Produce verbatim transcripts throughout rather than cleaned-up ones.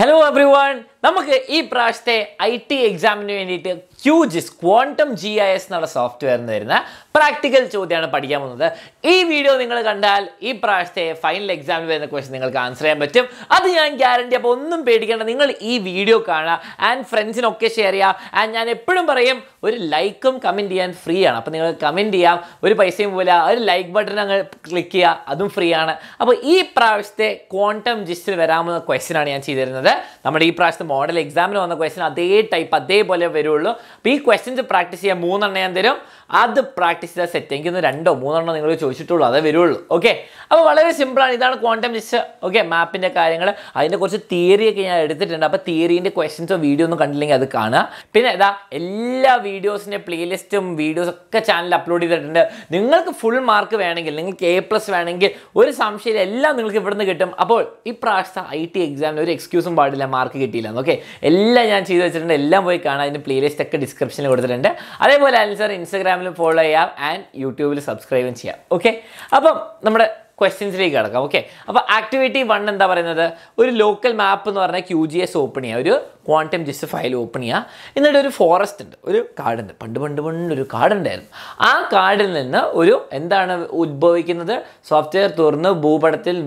Hello everyone, നമുക്ക് ഈ പ്രാവശ്യത്തെ ഐ ടി എക്സാമിന് വേണ്ടിയിട്ട് QGIS quantum G I S എന്നുള്ള സോഫ്റ്റ്വെയറിന് വരുന്ന പ്രാക്ടിക്കൽ ചോദ്യമാണ് പഠിക്കാൻ പോകുന്നത്. ഈ വീഡിയോ നിങ്ങൾ കണ്ടാൽ ഈ പ്രാവശ്യത്തെ ഫൈനൽ എക്സാമിന് വരുന്ന ക്വസ്റ്റ്യൻ നിങ്ങൾക്ക് ആൻസർ ചെയ്യാൻ പറ്റും, അത് ഞാൻ ഗ്യാരണ്ടി. അപ്പോൾ ഒന്നും പേടിക്കേണ്ട, നിങ്ങൾ ഈ വീഡിയോ കാണുക ആൻഡ് ഫ്രണ്ട്സിനൊക്കെ ഷെയർ ചെയ്യുക. ആൻഡ് ഞാൻ എപ്പോഴും പറയും, ഒരു ലൈക്കും കമൻറ്റ് ചെയ്യാൻ ഫ്രീ ആണ്. അപ്പോൾ നിങ്ങൾ കമൻറ്റ് ചെയ്യാം, ഒരു പൈസയും പോല ഒരു ലൈക്ക് ബട്ടൺ അങ്ങ് ക്ലിക്ക് ചെയ്യുക, അതും ഫ്രീ ആണ്. അപ്പോൾ ഈ പ്രാവശ്യത്തെ ക്വാണ്ടം ജിസിൽ വരാവുന്ന ക്വസ്റ്റ്യനാണ് ഞാൻ ചെയ്തിരുന്നത്. നമ്മുടെ ഈ പ്രാവശ്യത്തെ മോഡൽ എക്സാമിന് വന്ന ക്വസ്റ്റ്യൻ അതേ ടൈപ്പ് അതേപോലെ വരുള്ളൂ. അപ്പോൾ ഈ ക്വസ്റ്റ്യൻസ് പ്രാക്ടീസ് ചെയ്യാൻ മൂന്നെണ്ണം ഞാൻ തരും, അത് പ്രാക്ടീസ് ചെയ്താൽ സെറ്റ്. എനിക്കൊന്ന് രണ്ടോ മൂന്നെണ്ണം നിങ്ങൾ ചോദിച്ചിട്ടുള്ളൂ, അതേ വരുള്ളൂ. ഓക്കെ, അപ്പോൾ വളരെ സിമ്പിളാണ്. ഇതാണ് ക്വാണ്ടം ജിസ്. ഓക്കെ, മാപ്പിൻ്റെ കാര്യങ്ങൾ, അതിൻ്റെ കുറച്ച് തിയറിയൊക്കെ ഞാൻ എടുത്തിട്ടുണ്ട്. അപ്പോൾ തിയറീൻ്റെ ക്വസ്റ്റ്യൻസോ വീഡിയോ ഒന്നും കണ്ടില്ലെങ്കിൽ അത് കാണുക. പിന്നെ ഇതാ എല്ലാ വീഡിയോസിൻ്റെ പ്ലേലിസ്റ്റും വീഡിയോസൊക്കെ ചാനലിൽ അപ്ലോഡ് ചെയ്തിട്ടുണ്ട്. നിങ്ങൾക്ക് ഫുൾ മാർക്ക് വേണമെങ്കിൽ, നിങ്ങൾക്ക് എ പ്ലസ് വേണമെങ്കിൽ, ഒരു സംശയം എല്ലാം നിങ്ങൾക്ക് ഇവിടുന്ന് കിട്ടും. അപ്പോൾ ഈ പ്രാവശ്യത്തെ ഐ ടി എക്സാമിന് ഒരു എക്സ്ക്യൂസും പാടില്ല മാർക്ക് കിട്ടിയില്ല. ഓക്കെ, എല്ലാം ഞാൻ ചെയ്തു വെച്ചിട്ടുണ്ട്, എല്ലാം പോയി കാണാൻ. അതിൻ്റെ പ്ലേലിസ്റ്റ് ഒക്കെ ഡിസ്ക്രിപ്ഷനിൽ കൊടുത്തിട്ടുണ്ട്. അതേപോലെ ആൻസർ ഇൻസ്റ്റാഗ്രാമിലും ഫോളോ ചെയ്യാം ആൻഡ് യൂട്യൂബിൽ സബ്സ്ക്രൈബും ചെയ്യാം. ഓക്കെ, അപ്പം നമ്മുടെ ക്വസ്റ്റ്യൻസിലേക്ക് കിടക്കാം. ഓക്കെ, അപ്പോൾ ആക്ടിവിറ്റി വൺ എന്താ പറയുന്നത്, ഒരു ലോക്കൽ മാപ്പ് എന്ന് പറഞ്ഞാൽ ക്യൂ ജി എസ് ഓപ്പൺ ചെയ്യുക, ഒരു ക്വാണ്ടം ജിസ് ഫയൽ ഓപ്പൺ ചെയ്യുക. എന്നിട്ട് ഒരു ഫോറസ്റ്റ് ഉണ്ട്, ഒരു കാടുണ്ട്, പണ്ട് പണ്ട് പണ്ട് ഒരു കാടുണ്ടായിരുന്നു. ആ കാടിൽ നിന്ന് ഒരു എന്താണ് ഉത്ഭവിക്കുന്നത്, സോഫ്റ്റ്വെയർ തുറന്ന് ഭൂപടത്തിൽ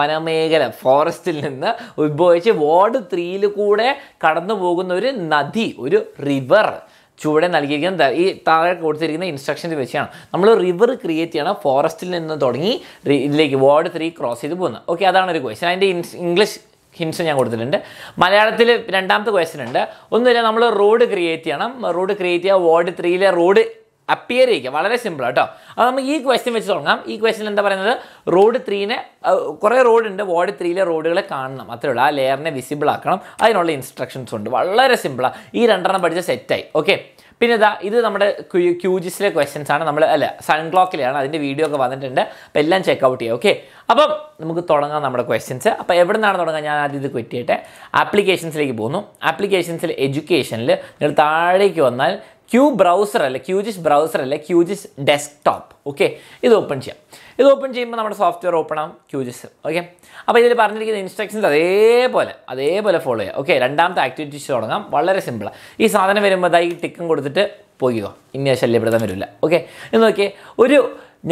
വനമേഖല ഫോറസ്റ്റിൽ നിന്ന് ഉത്ഭവിച്ച് വാർഡ് ത്രീയിൽ കൂടെ കടന്നു പോകുന്ന ഒരു നദി, ഒരു റിവർ ചുവടെ നൽകിയിരിക്കുന്ന ഈ താഴെ കൊടുത്തിരിക്കുന്ന ഇൻസ്ട്രക്ഷൻസ് വെച്ചാണ് നമ്മൾ റിവർ ക്രിയേറ്റ് ചെയ്യണം. ഫോറസ്റ്റിൽ നിന്ന് തുടങ്ങി ഇതിലേക്ക് വാർഡ് ത്രീ ക്രോസ് ചെയ്ത് പോകുന്നത്. ഓക്കെ, അതാണ് ഒരു ക്വസ്റ്റ്യൻ. അതിൻ്റെ ഇംഗ്ലീഷ് ഹിൻസ് ഞാൻ കൊടുത്തിട്ടുണ്ട്. മലയാളത്തിൽ രണ്ടാമത്തെ ക്വസ്റ്റ്യൻ ഉണ്ട്. ഒന്നുമില്ല, നമ്മൾ റോഡ് ക്രിയേറ്റ് ചെയ്യണം. റോഡ് ക്രിയേറ്റ് ചെയ്യുക, വാർഡ് ത്രീയിലെ റോഡ് അപ്പിയർ ചെയ്യുക. വളരെ സിമ്പിളാണ് കേട്ടോ. അപ്പോൾ നമുക്ക് ഈ ക്വസ്റ്റ്യൻ വെച്ച് തുടങ്ങാം. ഈ ക്വസ്റ്റ്യൻ എന്താ പറയുന്നത്, റോഡ് ത്രീനെ, കുറേ റോഡുണ്ട്, വാർഡ് ത്രീയിലെ റോഡുകളെ കാണണം, അത്രേ ഉള്ളൂ. ആ ലെയറിനെ വിസിബിൾ ആക്കണം, അതിനുള്ള ഇൻസ്ട്രക്ഷൻസ് ഉണ്ട്. വളരെ സിമ്പിളാണ്. ഈ രണ്ടെണ്ണം പഠിച്ച സെറ്റായി. ഓക്കെ, പിന്നെ ഇതാ ഇത് നമ്മുടെ ക്യൂജിസിലെ ക്വസ്റ്റ്യൻസ് ആണ്. നമ്മൾ അല്ല സൺക്ലോക്കിലാണ്, അതിൻ്റെ വീഡിയോ ഒക്കെ വന്നിട്ടുണ്ട്. അപ്പോൾ എല്ലാം ചെക്കൗട്ട് ചെയ്യുക. ഓക്കെ, അപ്പം നമുക്ക് തുടങ്ങാം നമ്മുടെ ക്വസ്റ്റ്യൻസ്. അപ്പോൾ എവിടെ നിന്നാണ് തുടങ്ങാം, ഞാൻ ആദ്യം ഇത് ക്വിറ്റ് ചെയ്യട്ടെ. ആപ്ലിക്കേഷൻസിലേക്ക് പോകുന്നു. ആപ്ലിക്കേഷൻസിൽ എഡ്യൂക്കേഷനിൽ നിങ്ങൾ താഴേക്ക് വന്നാൽ ക്യൂ ബ്രൗസർ അല്ല ക്യൂജിസ് ബ്രൗസർ അല്ല ക്യൂജിസ് ഡെസ്ക്ടോപ്പ്. ഓക്കെ, ഇത് ഓപ്പൺ ചെയ്യാം. ഇത് ഓപ്പൺ ചെയ്യുമ്പോൾ നമ്മുടെ സോഫ്റ്റ്വെയർ ഓപ്പൺ ആകും, ക്യൂജിസ്. ഓക്കെ, അപ്പോൾ ഇതിൽ പറഞ്ഞിരിക്കുന്ന ഇൻസ്ട്രക്ഷൻസ് അതേപോലെ അതേപോലെ ഫോളോ ചെയ്യുക. ഓക്കെ, രണ്ടാമത്തെ ആക്ടിവിറ്റീസ് തുടങ്ങാം. വളരെ സിമ്പിളാണ്. ഈ സാധനം വരുമ്പോൾ അതായി ടിക്കും കൊടുത്തിട്ട് പോയിക്കോ, ഇനി അത് ശല്യപ്പെടുത്താൻ വരില്ല. ഓക്കെ, എന്ന് നോക്കിയേ. ഒരു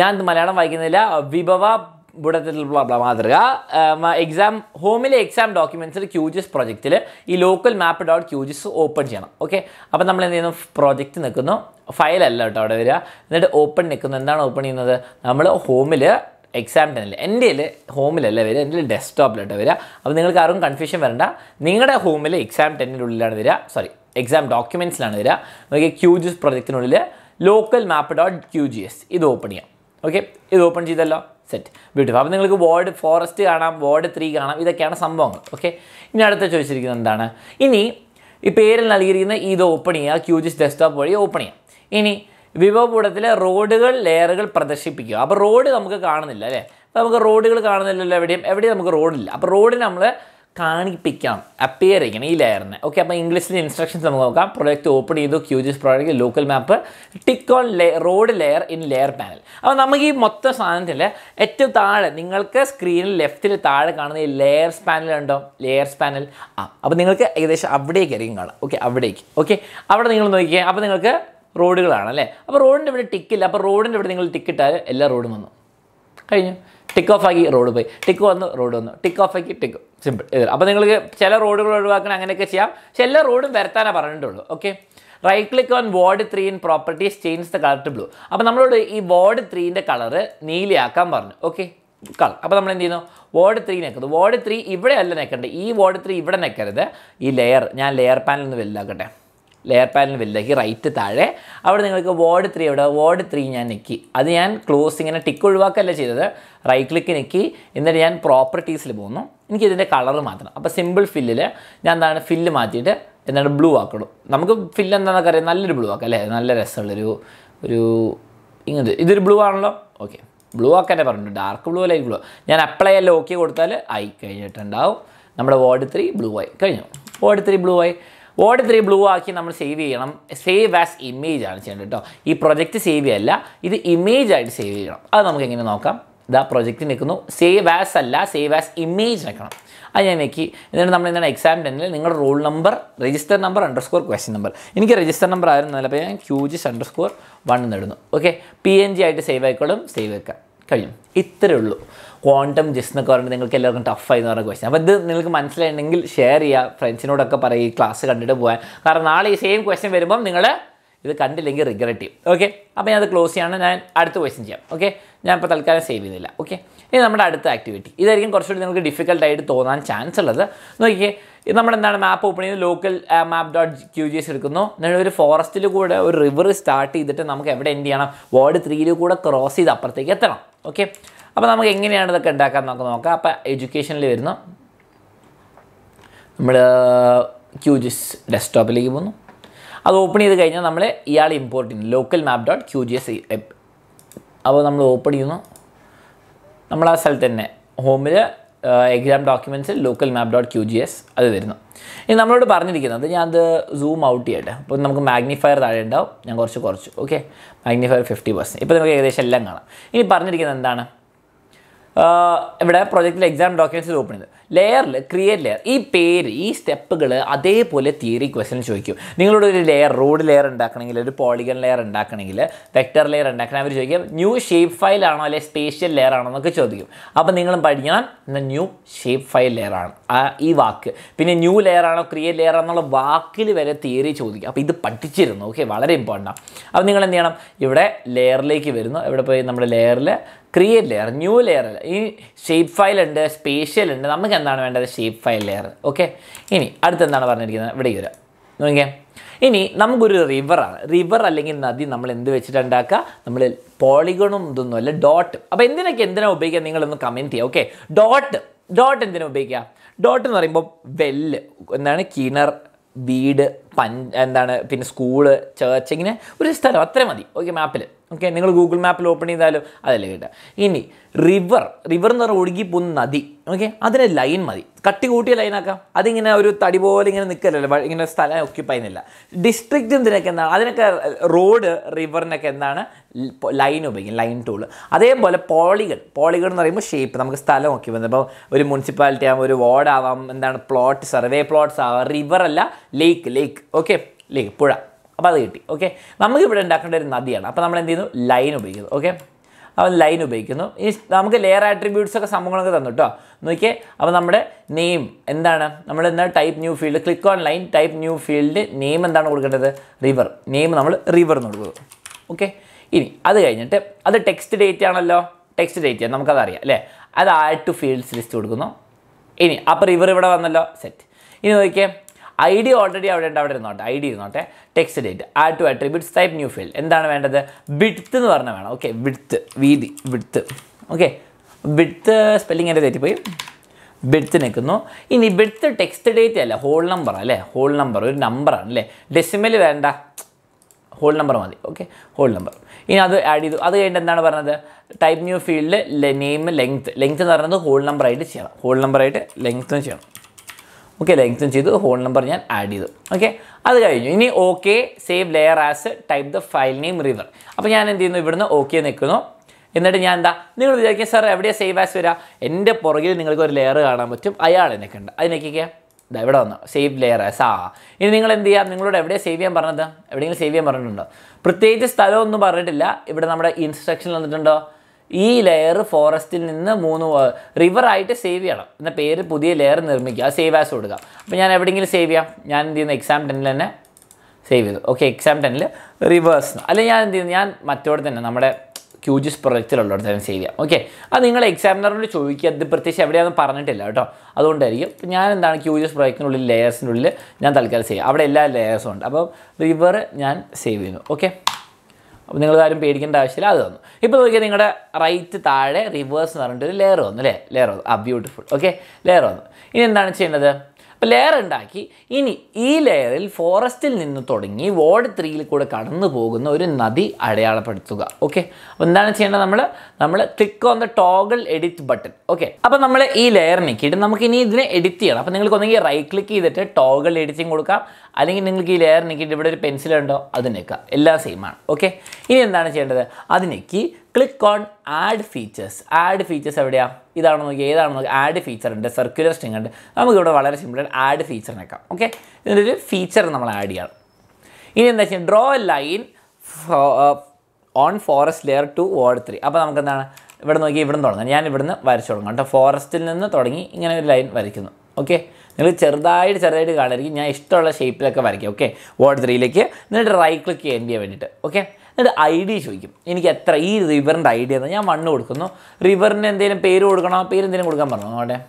ഞാൻ മലയാളം വായിക്കുന്നില്ല. വിഭവ ബുടത്തിലുള്ള മാതൃക എക്സാം ഹോമിലെ എക്സാം ഡോക്യുമെൻറ്റ്സിൽ ക്യൂജിസ് പ്രൊജക്റ്റിൽ ഈ local map dot QGIS open ചെയ്യണം. ഓക്കെ, അപ്പം നമ്മൾ എന്ത് ചെയ്യുന്നു, പ്രൊജക്റ്റ് നിൽക്കുന്നു, ഫയലല്ല കേട്ടോ അവിടെ വരിക, എന്നിട്ട് ഓപ്പൺ നിൽക്കുന്നു. എന്താണ് ഓപ്പൺ ചെയ്യുന്നത്, നമ്മൾ ഹോമിൽ എക്സാം ടെനിൽ, എൻ്റെ കയ്യിൽ ഹോമിലല്ല വരിക, എൻ്റെ ഡെസ്ക്ടോപ്പിലോട്ട് വരിക. അപ്പോൾ നിങ്ങൾക്ക് ആരും കൺഫ്യൂഷൻ വരണ്ട, നിങ്ങളുടെ ഹോമിൽ എക്സാം ടെന്നിൻ്റെ ഉള്ളിലാണ് വരിക, സോറി എക്സാം ഡോക്യുമെൻറ്റ്സിലാണ് വരിക. നമുക്ക് ക്യൂജിസ് പ്രൊജക്റ്റിനുള്ളിൽ local map dot Q G S ഇത് ഓപ്പൺ ചെയ്യാം. ഓക്കെ, ഇത് ഓപ്പൺ ചെയ്തല്ലോ, സെറ്റ്, ബ്യൂട്ടിഫുൾ. അപ്പോൾ നിങ്ങൾക്ക് വാർഡ് ഫോറസ്റ്റ് കാണാം, വാർഡ് ത്രീ കാണാം, ഇതൊക്കെയാണ് സംഭവങ്ങൾ. ഓക്കെ, ഇനി അടുത്ത ചോദിച്ചിരിക്കുന്നത് എന്താണ്, ഇനി ഈ പേരിൽ നൽകിയിരിക്കുന്ന ഇത് ഓപ്പൺ ചെയ്യുക, ക്യൂജിസ് ഡെസ്ക്ടോപ്പ് വഴി ഓപ്പൺ ചെയ്യാം. ഇനി വിഭവകൂടത്തിലെ റോഡുകൾ ലെയറുകൾ പ്രദർശിപ്പിക്കുക. അപ്പോൾ റോഡ് നമുക്ക് കാണുന്നില്ല അല്ലേ, അപ്പോൾ നമുക്ക് റോഡുകൾ കാണുന്നില്ലല്ലോ, എവിടെയും എവിടെയും നമുക്ക് റോഡില്ല. അപ്പോൾ റോഡിന് നമ്മൾ കാണിപ്പിക്കണം, അപ്പിയർ ചെയ്യണം ഈ ലെയറിനെ. ഓക്കെ, അപ്പോൾ ഇംഗ്ലീഷിലെ ഇൻസ്ട്രക്ഷൻസ് നമുക്ക് നോക്കാം. പ്രൊജക്റ്റ് ഓപ്പൺ ചെയ്തു, QGIS project local map, tick on road layer in layer panel. അപ്പോൾ നമുക്ക് ഈ മൊത്തം സാധനത്തിൽ ഏറ്റവും താഴെ നിങ്ങൾക്ക് സ്ക്രീനിൽ ലെഫ്റ്റിൽ താഴെ കാണുന്ന ഈ ലെയർസ് പാനൽ ഉണ്ടോ, ലെയർസ് പാനൽ ആ, അപ്പോൾ നിങ്ങൾക്ക് ഏകദേശം അവിടേക്ക് ആയിരിക്കും കാണാം. ഓക്കെ, അവിടേക്ക്. ഓക്കെ, അവിടെ നിങ്ങൾ നോക്കിക്കുക, അപ്പോൾ നിങ്ങൾക്ക് റോഡുകളാണ് അല്ലേ. അപ്പോൾ റോഡിൻ്റെ ഇവിടെ ടിക്കില്ല, അപ്പോൾ റോഡിൻ്റെ ഇവിടെ നിങ്ങൾ ടിക്കിട്ടാൽ എല്ലാ റോഡും വന്നു കഴിഞ്ഞു. ടിക്ക് ഓഫ് ആക്കി റോഡ് പോയി, ടിക്ക് വന്നു റോഡ് വന്നു, ടിക്ക് ഓഫ് ആക്കി ടിക്ക്, സിമ്പിൾ ഇത്. അപ്പോൾ നിങ്ങൾക്ക് ചില റോഡുകൾ ഒഴിവാക്കണം, അങ്ങനെയൊക്കെ ചെയ്യാം. പക്ഷേ എല്ലാ റോഡും വരുത്താനേ പറഞ്ഞിട്ടുള്ളൂ. Okay, right click on ward three in properties change the colour to blue. അപ്പോൾ നമ്മളോട് ഈ വാർഡ് ത്രീൻ്റെ കളറ് നീലയാക്കാൻ പറഞ്ഞു. Okay, colour. അപ്പോൾ നമ്മൾ എന്ത് ചെയ്യുന്നു, വാർഡ് ത്രീ നിൽക്കുന്നത്, വാർഡ് ത്രീ ഇവിടെ അല്ല നിൽക്കണ്ടേ, ഈ വാർഡ് ത്രീ ഇവിടെ നിൽക്കരുത്, ഈ ലെയർ ഞാൻ ലെയർ പാനൽ ഒന്ന് വലുതാക്കട്ടെ, ലെയർ പാനൽ വലുതാക്കി റൈറ്റ് താഴെ. അവിടെ നിങ്ങൾക്ക് വാർഡ് ത്രീ, അവിടെ വാർഡ് ത്രീ ഞാൻ നിൽക്കി, അത് ഞാൻ ക്ലോസ് ഇങ്ങനെ ടിക്ക് ഒഴിവാക്കല്ല ചെയ്തത്, റൈറ്റ് ക്ലിക്ക് നിൽക്കി. എന്നിട്ട് ഞാൻ പ്രോപ്പർട്ടീസിൽ പോകുന്നു, എനിക്ക് ഇതിൻ്റെ കളർ മാറ്റണം. അപ്പോൾ സിമ്പിൾ ഫില്ലിൽ ഞാൻ എന്താണ് ഫില്ല് മാറ്റിയിട്ട് എന്താണ് ബ്ലൂ ആക്കണം. നമുക്ക് ഫില്ല് എന്താണെന്നൊക്കെ അറിയാം, നല്ലൊരു ബ്ലൂ ആക്കാം അല്ലേ, നല്ല രസമുള്ളൊരു ഒരു ഇങ്ങനത്തെ ഇതൊരു ബ്ലൂ ആണല്ലോ. ഓക്കെ, ബ്ലൂ ആക്കാനേ പറഞ്ഞു, ഡാർക്ക് ബ്ലൂ ലൈറ്റ് ബ്ലൂ. ഞാൻ അപ്ലൈ അല്ല ഓക്കെ കൊടുത്താൽ ആയി കഴിഞ്ഞിട്ടുണ്ടാവും. നമ്മുടെ വാർഡ് ത്രീ ബ്ലൂ ആയി കഴിഞ്ഞു. വാർഡ് ത്രീ ബ്ലൂ ആയി വാർഡ് ത്രീ ബ്ലൂ ആക്കി നമ്മൾ സേവ് ചെയ്യണം. സേവ് ആസ് ഇമേജ് ആണ് ചെയ്യേണ്ടത് കേട്ടോ. ഈ പ്രൊജക്റ്റ് സേവ് ചെയ്യല്ല, ഇത് ഇമേജ് ആയിട്ട് സേവ് ചെയ്യണം. അത് നമുക്ക് എങ്ങനെ നോക്കാം. ഇതാ പ്രൊജക്റ്റ് നിൽക്കുന്നു, സേവ് ആസ് അല്ല സേവ് ആസ് ഇമേജ് നിൽക്കണം. I am making then the exam and roll number, register number, underscore question number. In the register number, I am Q G I S underscore one. Okay, P N G I to save I column, save I column. This quantum just tough question. But this share your friends in a class. The same question. This is regrettive. Okay, now close and add the question. Okay, now we will save it. Okay, this is the activity. This is difficult to chance. Okay, this map open local map.qgis. Then we forest, river start, we will ward three cross. Okay, now we will conduct education. We will Q G I S desktop. That's open it again. We import local map.qgis app. Now we open it. We select home exam documents local map.qgis. That's it. Now we zoom out here. Now we magnifier that. Okay. Magnifier fifty percent. Now we have to Uh, project exam documents is open. Layer, create layer. This pair, this step, that theory question show you. You have layer, road layer, and polygon layer, and vector layer, and new shape file, and spatial layer. So, you have new shape file layer. That is the new layer, create layer, and theory. This is okay, very important. Now, you have here, layer, layer, create layer, new layer. This shape file and spatial and we have shape file layer. Okay. Ini adutha endana parnirikkunna ivide vera. Nokka. Ini namukku oru river aanu. River allengil nadi nammal endu vechittu undakka? Nammal polygon ondunno alla dot. Appo endinakku endana ubhayikka ningal onnu comment cheya. Okay. Dot dot endina ubhayikka? Dot ennu parayumbo well endana kinar bead pan endana pinne school church ingine oru sthalam athre madi. Okay map il. Okay, you Google Map open it. That's it. River. River is a river. Okay, that's a line. That's a line. That's a line. That's a line. District is a road, river, line. Line tool. That's a polygon. Polygon is a shape. That's a municipality, a ward, a plot, survey plots, river, lake, lake. Okay, lake. Okay, we will do the line. Okay, line. We will do layer attributes. Okay, name. Type new field. Click on line. Type new field. Name and river. Name river. Okay, that is text data. Text data. That is add to fields list. That is river. Set. I D already out not I D is not text data. Add to attributes type new field. And then width is okay, width. Width. Width. Okay. Width spelling is width. Now, width text data whole number. Whole number. Number. Decimal is whole number. Okay. Whole number. Now, add it. Type new field name length. Length is whole number. Whole number length. Okay, lengthen the whole number and add it. Okay, that's okay, save layer as type the file name river. Now, I will okay. Then, I will sir, save as layer. I will layer. Save layer as ah. You will save everything. Save your instruction. This layer forest in the river item save. The pair put the layer save as soda. When you everything save ya, Yan the exam ten save. Okay, exam ten reverse. Alayan the Yan matured than number Q G I S project than save. Okay, I think examiner will show you the British every other parent. I don't tell you. Yan and then Q G I S project layers null, Yanthal say. Abdella layers on above river Yan save. Okay. Now, you can see the right side reverse layer. Layer. Ah, beautiful. Okay? Layer. This is the layer. This layer is forest. Ward three is the okay? Now, click on the toggle edit button. Okay? Now, we this layer. We can edit this. Right click the toggle editing. If you have a layer, you can use a pencil. That's all the same. Okay? This is what you do. That's click on add features. Add features evidya? Add feature and circular string. We will add feature. Okay? This feature we add. Here, draw a line on forest layer to word three. Then we will give it to you. Forest line. Okay? You can see the shape of the word three. You can right click it. Okay? This is I D. Show you. I have three river and I D. I have one river. River and then pay road. The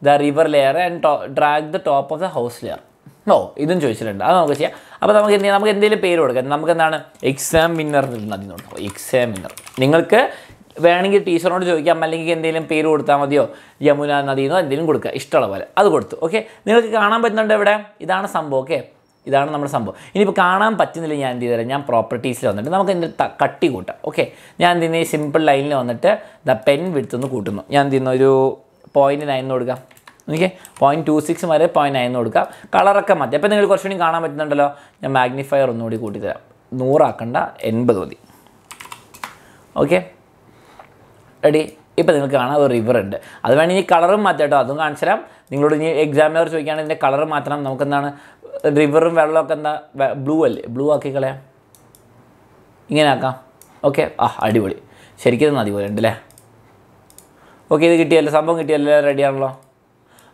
river layer and drag the top of the house layer. No, this is choice. Now, we have pay road. We have examiner. Examiner. If you teacher, you can get a pay road. You can get a This is our sample. Now, we can see properties. We can cut it. Okay. I will use a simple line. The pen width. I will use zero point nine. Okay. zero point two six. zero point nine. Color. If you can see the magnifier. I will use one hundred eighty. Okay. Ready? Now, you can see a river. That's why you can see color. You can see examiner. You can see color. River and blue blue akikale ingena okay ah adivoli serikkana adivoli undle okay idu kittiyalla sambham kittiyalla ready aanallo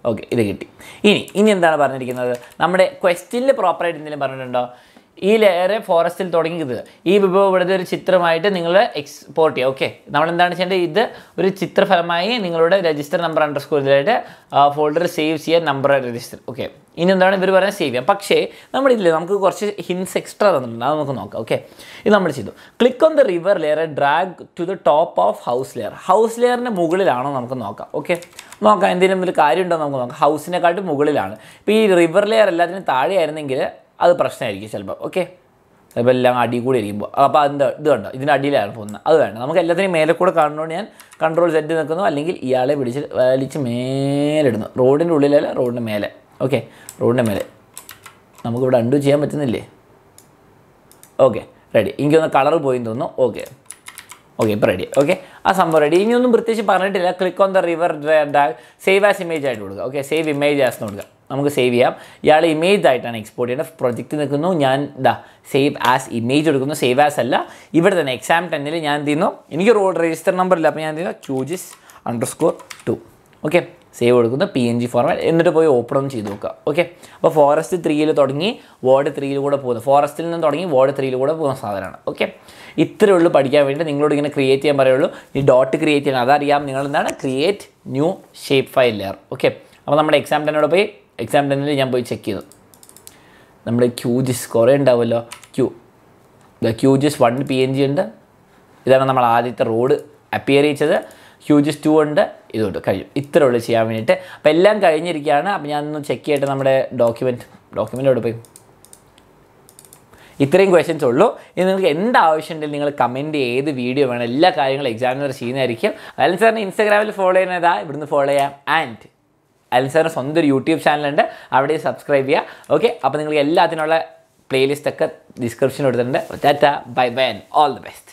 okay idu kitti ini ini endana parnirikkunathu nammade question il proper aayittu endile parnittundo ee layer forest il thodangiyathu ee vibhav ivade oru chitramayittu ningale export cheya okay nammal endana cheyande idu oru chitraphalamayi ningaloda register number underscore idayitte folder save cheya number register okay In the very very save. Pakshe, number hints extra than okay. Click on the river layer and drag to the top of house layer. House layer and Mughal. Okay. Knock and then the house in a card to Mughal. P river layer Latin Tari and other person. Okay. The Bellamadi good upon the Dunda. It's not dealer phone. Other than the mail code carnon, control Z in the Kono, link Yale, which mail road and Rudilla, road and mail. Okay, road number. We will undo it. Okay, ready. Here is color. Okay, okay, ready. Okay, that's ready. Here click on the river. Save as image. Okay, save image as. We save here. Image item export. Project. Save as image. Save as. Here the exam. Here road register number. Choose underscore two. Okay. Save the P N G format and open it. Okay. But forest three is water three is forest is water three is okay. This is the create a dot create another create new shapefile layer. Okay. Now we exam ten exam ten check it. We Q G I S Q. The Q G I S one P N G and this is the road appear each other. Q G I S two and this is the I'll check the document. Document. If you have questions, comment on this video. Instagram follow and YouTube channel. Subscribe. Okay, playlist description. Bye bye and all the best.